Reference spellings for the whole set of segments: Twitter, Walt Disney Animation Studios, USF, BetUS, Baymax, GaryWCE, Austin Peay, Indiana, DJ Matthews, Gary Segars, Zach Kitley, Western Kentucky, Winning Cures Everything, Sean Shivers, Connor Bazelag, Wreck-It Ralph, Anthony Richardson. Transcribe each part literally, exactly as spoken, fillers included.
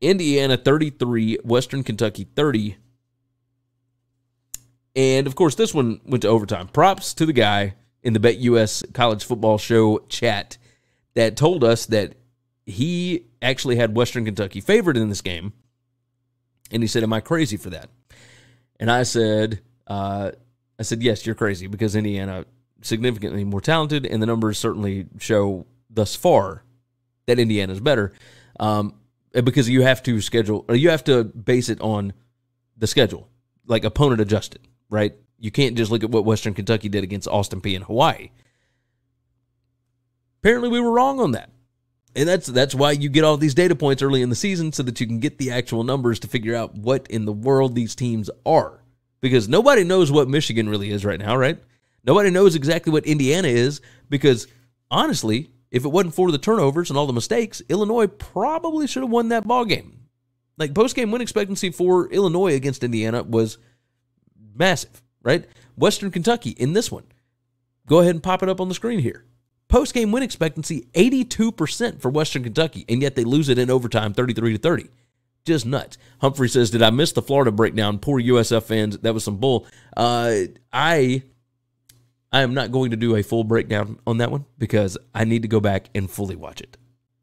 Indiana thirty-three, Western Kentucky thirty. And, of course, this one went to overtime. Props to the guy in the BetUS College Football Show chat that told us that he actually had Western Kentucky favored in this game. And he said, am I crazy for that? And I said, uh, I said, yes, you're crazy, because Indiana significantly more talented, and the numbers certainly show thus far that Indiana's better, um, because you have to schedule, or you have to base it on the schedule, like opponent adjusted, right? You can't just look at what Western Kentucky did against Austin Peay in Hawaii. Apparently we were wrong on that. And that's that's why you get all these data points early in the season, so that you can get the actual numbers to figure out what in the world these teams are. Because nobody knows what Michigan really is right now, right? Nobody knows exactly what Indiana is, because honestly, if it wasn't for the turnovers and all the mistakes, Illinois probably should have won that ball game. Like, post-game win expectancy for Illinois against Indiana was massive, right? Western Kentucky in this one. Go ahead and pop it up on the screen here. Post-game win expectancy, eighty-two percent for Western Kentucky, and yet they lose it in overtime, thirty-three to thirty. Just nuts. Humphrey says, did I miss the Florida breakdown? Poor U S F fans. That was some bull. Uh, I, I am not going to do a full breakdown on that one, because I need to go back and fully watch it.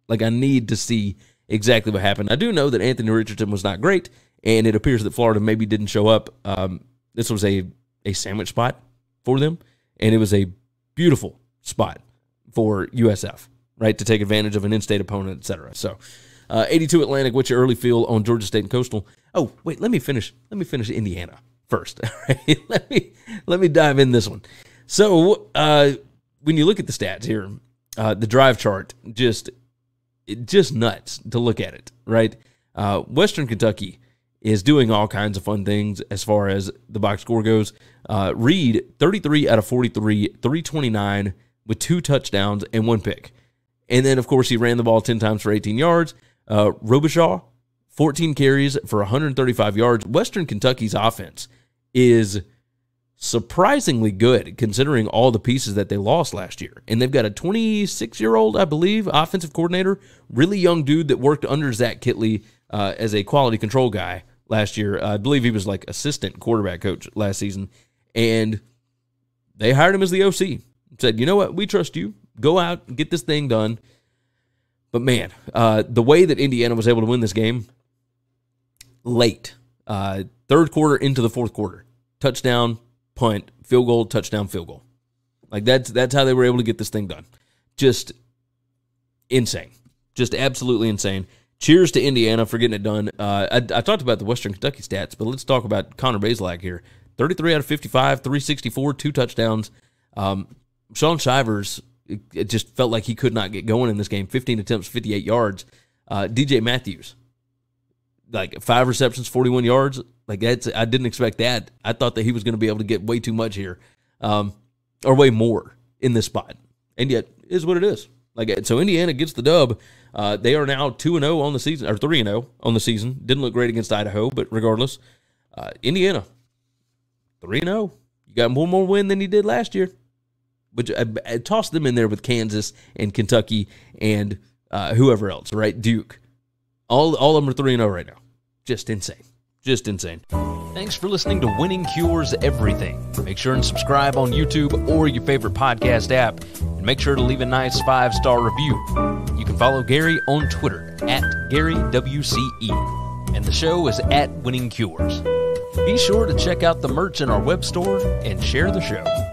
Like, I need to see exactly what happened. I do know that Anthony Richardson was not great, and it appears that Florida maybe didn't show up. Um, this was a, a sandwich spot for them, and it was a beautiful spot for U S F, right, to take advantage of an in-state opponent, et cetera. So, uh, eighty-two Atlantic, what's your early feel on Georgia State and Coastal? Oh, wait, let me finish. Let me finish Indiana first. All right, let me let me dive in this one. So, uh, when you look at the stats here, uh, the drive chart, just it, just nuts to look at it, right? Uh, Western Kentucky is doing all kinds of fun things as far as the box score goes. Uh, Reed, thirty-three out of forty-three, three twenty-nine. With two touchdowns and one pick. And then, of course, he ran the ball ten times for eighteen yards. Uh, Robeshaw, fourteen carries for one hundred thirty-five yards. Western Kentucky's offense is surprisingly good, considering all the pieces that they lost last year. And they've got a twenty-six-year-old, I believe, offensive coordinator, really young dude that worked under Zach Kitley uh, as a quality control guy last year. Uh, I believe he was, like, assistant quarterback coach last season. And they hired him as the O C. Said, you know what, we trust you. Go out and get this thing done. But, man, uh, the way that Indiana was able to win this game, late, uh, third quarter into the fourth quarter, touchdown, punt, field goal, touchdown, field goal. Like, that's, that's how they were able to get this thing done. Just insane. Just absolutely insane. Cheers to Indiana for getting it done. Uh, I, I talked about the Western Kentucky stats, but let's talk about Connor Bazelag here. thirty-three out of fifty-five, three sixty-four, two touchdowns. Um Sean Shivers, it just felt like he could not get going in this game. fifteen attempts, fifty-eight yards. Uh, D J Matthews, like five receptions, forty-one yards. Like, that's, I didn't expect that. I thought that he was going to be able to get way too much here, um, or way more in this spot. And yet, it is what it is. Like, so Indiana gets the dub. Uh, they are now two and oh on the season, or three and oh on the season. Didn't look great against Idaho, but regardless, uh, Indiana, three and oh. You got one more win than he did last year. But I, I tossed them in there with Kansas and Kentucky and uh, whoever else, right? Duke. All, all of them are three and oh right now. Just insane. Just insane. Thanks for listening to Winning Cures Everything. Make sure and subscribe on YouTube or your favorite podcast app. And make sure to leave a nice five-star review. You can follow Gary on Twitter, at Gary W C E. And the show is at Winning Cures. Be sure to check out the merch in our web store and share the show.